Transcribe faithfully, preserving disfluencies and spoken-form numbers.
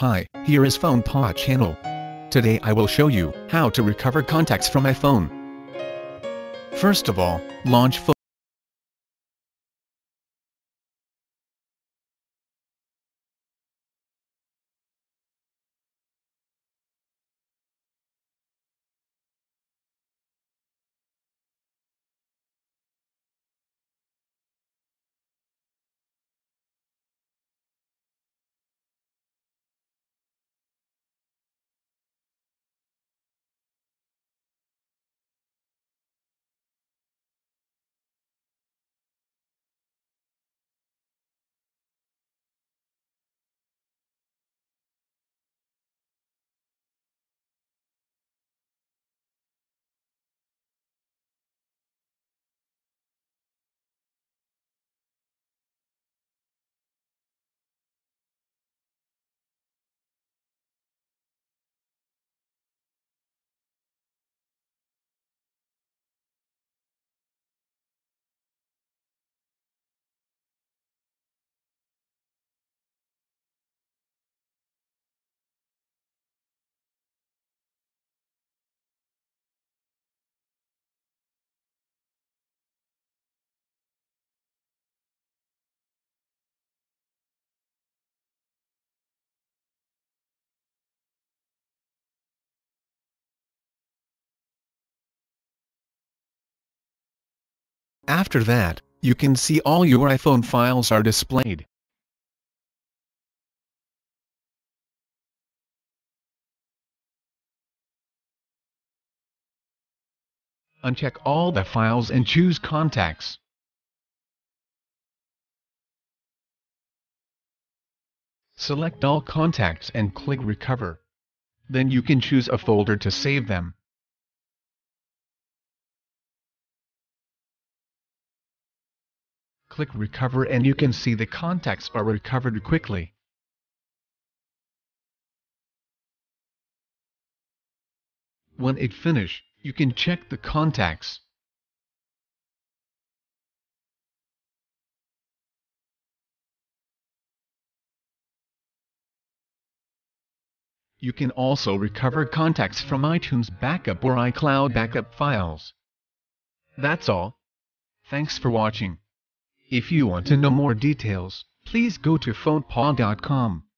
Hi, here is FonePaw channel. Today I will show you how to recover contacts from iPhone. First of all, launch After that, you can see all your iPhone files are displayed. Uncheck all the files and choose Contacts. Select all contacts and click Recover. Then you can choose a folder to save them. Click Recover and you can see the contacts are recovered quickly. When it finishes, you can check the contacts. You can also recover contacts from iTunes backup or iCloud backup files. That's all. Thanks for watching. If you want to know more details, please go to FonePaw dot com.